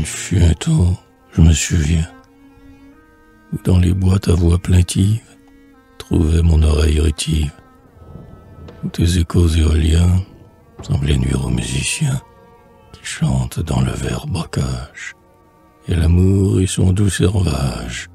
Il fut un temps, je me souviens, où dans les bois ta voix plaintive trouvait mon oreille rétive, où tes échos éoliens semblaient nuire aux musiciens qui chantent dans le vert bocage, et l'amour et son doux servage